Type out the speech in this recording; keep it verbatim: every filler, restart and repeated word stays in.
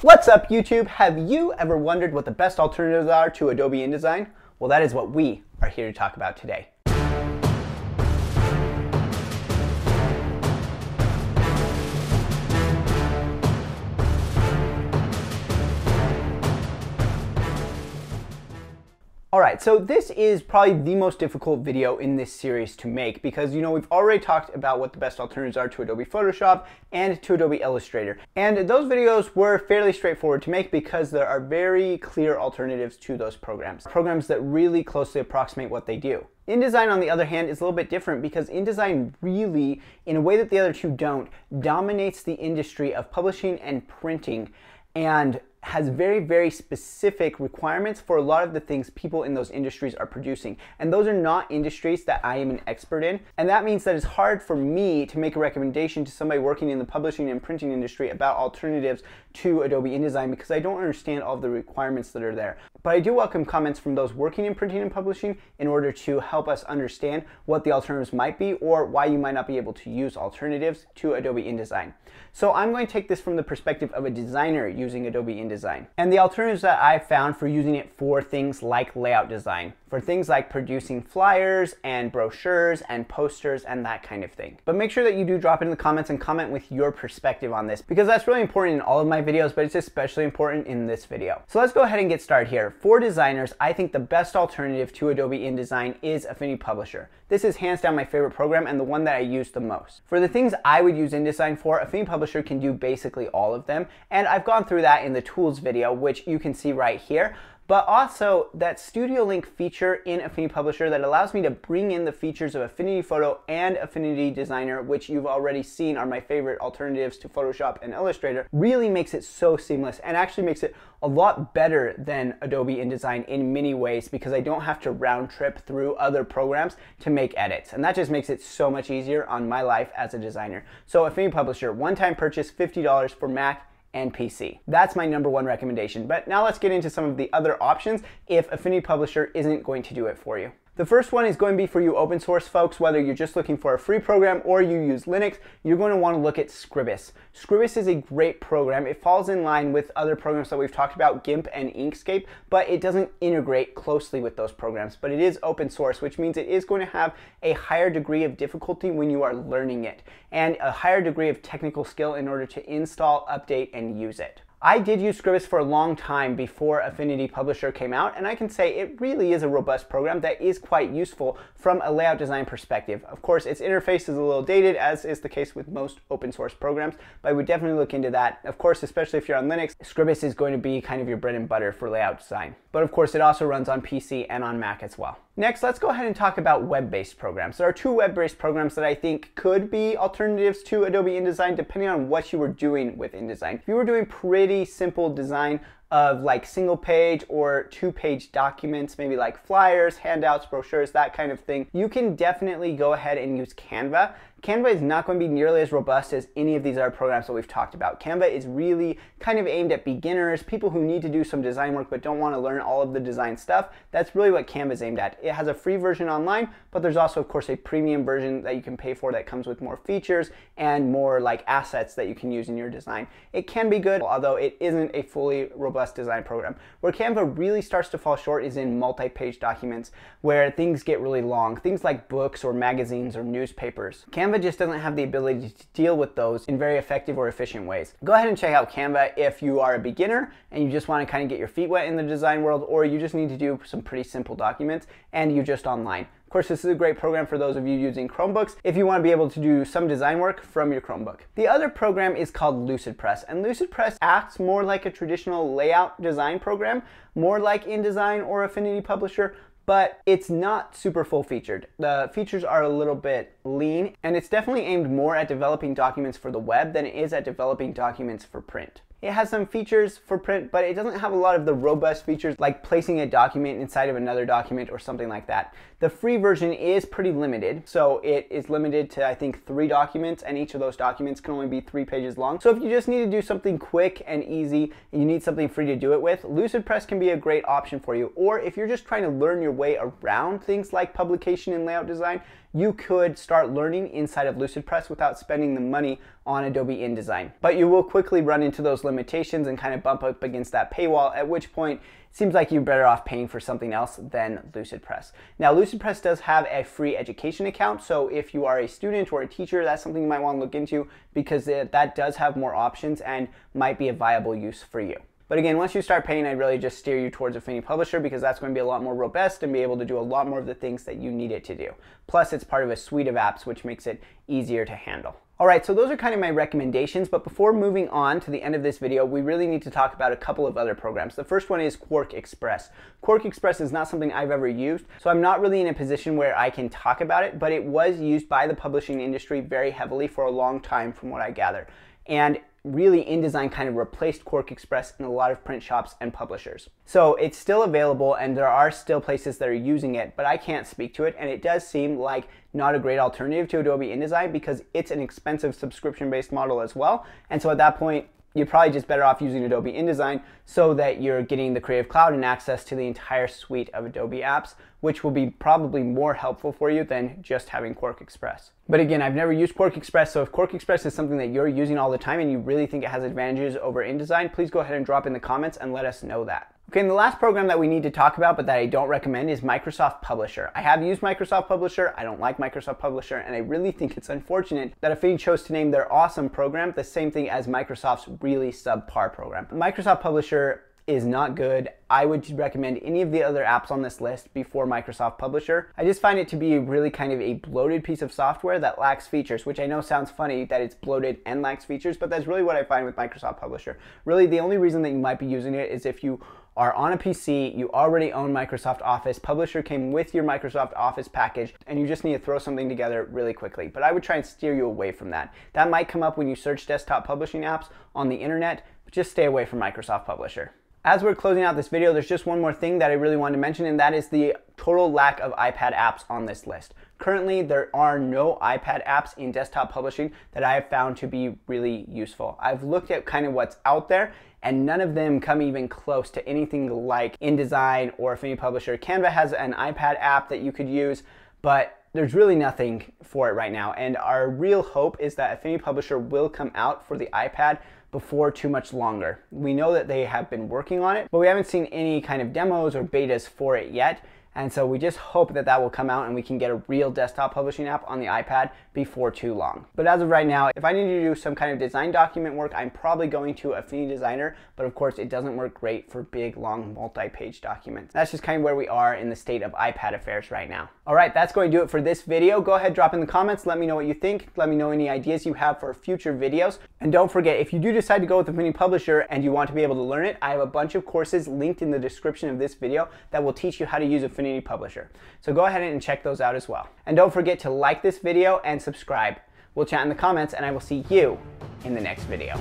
What's up, YouTube? Have you ever wondered what the best alternatives are to Adobe InDesign? Well, that is what we are here to talk about today. All right, so this is probably the most difficult video in this series to make because, you know, we've already talked about what the best alternatives are to Adobe Photoshop and to Adobe Illustrator. And those videos were fairly straightforward to make because there are very clear alternatives to those programs, programs that really closely approximate what they do. InDesign, on the other hand, is a little bit different because InDesign really, in a way that the other two don't, dominates the industry of publishing and printing and has very, very specific requirements for a lot of the things people in those industries are producing. And those are not industries that I am an expert in. And that means that it's hard for me to make a recommendation to somebody working in the publishing and printing industry about alternatives to Adobe InDesign because I don't understand all of the requirements that are there. But I do welcome comments from those working in printing and publishing in order to help us understand what the alternatives might be or why you might not be able to use alternatives to Adobe InDesign. So I'm going to take this from the perspective of a designer using Adobe InDesign. Design. And the alternatives that I found for using it for things like layout design, for things like producing flyers and brochures and posters and that kind of thing. But make sure that you do drop in the comments and comment with your perspective on this because that's really important in all of my videos, but it's especially important in this video. So let's go ahead and get started here. For designers, I think the best alternative to Adobe InDesign is Affinity Publisher. This is hands down my favorite program and the one that I use the most. For the things I would use InDesign for, Affinity Publisher can do basically all of them, and I've gone through that in the tools video, which you can see right here. But also that Studio Link feature in Affinity Publisher that allows me to bring in the features of Affinity Photo and Affinity Designer, which you've already seen are my favorite alternatives to Photoshop and Illustrator, really makes it so seamless and actually makes it a lot better than Adobe InDesign in many ways because I don't have to round trip through other programs to make edits. And that just makes it so much easier on my life as a designer. So Affinity Publisher, one-time purchase, fifty dollars for Mac and P C. That's my number one recommendation. But now let's get into some of the other options if Affinity Publisher isn't going to do it for you. The first one is going to be for you open source folks, whether you're just looking for a free program or you use Linux, you're going to want to look at Scribus. Scribus is a great program. It falls in line with other programs that we've talked about, GIMP and Inkscape, but it doesn't integrate closely with those programs. But it is open source, which means it is going to have a higher degree of difficulty when you are learning it and a higher degree of technical skill in order to install, update, and use it. I did use Scribus for a long time before Affinity Publisher came out, and I can say it really is a robust program that is quite useful from a layout design perspective. Of course, its interface is a little dated, as is the case with most open source programs, but I would definitely look into that. Of course, especially if you're on Linux, Scribus is going to be kind of your bread and butter for layout design. But of course, it also runs on P C and on Mac as well. Next, let's go ahead and talk about web-based programs. There are two web-based programs that I think could be alternatives to Adobe InDesign depending on what you were doing with InDesign. If you were doing pretty simple design of like single page or two page documents, maybe like flyers, handouts, brochures, that kind of thing, you can definitely go ahead and use Canva. Canva is not going to be nearly as robust as any of these other programs that we've talked about. Canva is really kind of aimed at beginners, people who need to do some design work but don't want to learn all of the design stuff. That's really what Canva is aimed at. It has a free version online, but there's also, of course, a premium version that you can pay for that comes with more features and more like assets that you can use in your design. It can be good, although it isn't a fully robust design program. Where Canva really starts to fall short is in multi-page documents where things get really long, things like books or magazines or newspapers. Canva just doesn't have the ability to deal with those in very effective or efficient ways. Go ahead and check out Canva if you are a beginner and you just want to kind of get your feet wet in the design world, or you just need to do some pretty simple documents and you're just online. Of course, this is a great program for those of you using Chromebooks if you want to be able to do some design work from your Chromebook. The other program is called LucidPress, and LucidPress acts more like a traditional layout design program, more like InDesign or Affinity Publisher, but it's not super full-featured. The features are a little bit lean, and it's definitely aimed more at developing documents for the web than it is at developing documents for print. It has some features for print, but it doesn't have a lot of the robust features like placing a document inside of another document or something like that. The free version is pretty limited, so it is limited to, I think, three documents, and each of those documents can only be three pages long. So if you just need to do something quick and easy, and you need something free to do it with, LucidPress can be a great option for you. Or if you're just trying to learn your way around things like publication and layout design, you could start learning inside of LucidPress without spending the money on Adobe InDesign. But you will quickly run into those limitations and kind of bump up against that paywall, at which point it seems like you're better off paying for something else than LucidPress. Now, LucidPress does have a free education account, so if you are a student or a teacher, that's something you might want to look into, because that does have more options and might be a viable use for you. But again, once you start paying, I'd really just steer you towards Affinity Publisher, because that's going to be a lot more robust and be able to do a lot more of the things that you need it to do. Plus, it's part of a suite of apps, which makes it easier to handle. All right, so those are kind of my recommendations, but before moving on to the end of this video, we really need to talk about a couple of other programs. The first one is QuarkXPress. QuarkXPress is not something I've ever used, so I'm not really in a position where I can talk about it, but it was used by the publishing industry very heavily for a long time, from what I gather. And really, InDesign kind of replaced QuarkXPress in a lot of print shops and publishers. So it's still available and there are still places that are using it, but I can't speak to it, and it does seem like not a great alternative to Adobe InDesign, because it's an expensive subscription-based model as well. And so at that point, you're probably just better off using Adobe InDesign, so that you're getting the Creative Cloud and access to the entire suite of Adobe apps, which will be probably more helpful for you than just having QuarkXPress. But again, I've never used QuarkXPress, so if QuarkXPress is something that you're using all the time and you really think it has advantages over InDesign, please go ahead and drop in the comments and let us know that. Okay, and the last program that we need to talk about, but that I don't recommend, is Microsoft Publisher. I have used Microsoft Publisher, I don't like Microsoft Publisher, and I really think it's unfortunate that Affinity chose to name their awesome program the same thing as Microsoft's really subpar program. Microsoft Publisher is not good. I would recommend any of the other apps on this list before Microsoft Publisher. I just find it to be really kind of a bloated piece of software that lacks features, which I know sounds funny that it's bloated and lacks features, but that's really what I find with Microsoft Publisher. Really, the only reason that you might be using it is if you are on a P C, you already own Microsoft Office, Publisher came with your Microsoft Office package, and you just need to throw something together really quickly. But I would try and steer you away from that. That might come up when you search desktop publishing apps on the internet, but just stay away from Microsoft Publisher. As we're closing out this video, there's just one more thing that I really wanted to mention, and that is the total lack of iPad apps on this list. Currently, there are no iPad apps in desktop publishing that I have found to be really useful. I've looked at kind of what's out there, and none of them come even close to anything like InDesign or Affinity Publisher. Canva has an iPad app that you could use, but there's really nothing for it right now. And our real hope is that Affinity Publisher will come out for the iPad before too much longer. We know that they have been working on it, but we haven't seen any kind of demos or betas for it yet. And so we just hope that that will come out and we can get a real desktop publishing app on the iPad before too long. But as of right now, if I need to do some kind of design document work, I'm probably going to Affinity Designer, but of course it doesn't work great for big, long, multi-page documents. That's just kind of where we are in the state of iPad affairs right now. All right, that's going to do it for this video. Go ahead, drop in the comments, let me know what you think, let me know any ideas you have for future videos. And don't forget, if you do decide to go with Affinity Publisher and you want to be able to learn it, I have a bunch of courses linked in the description of this video that will teach you how to use Affinity Publisher. So go ahead and check those out as well. And don't forget to like this video and subscribe. We'll chat in the comments, and I will see you in the next video.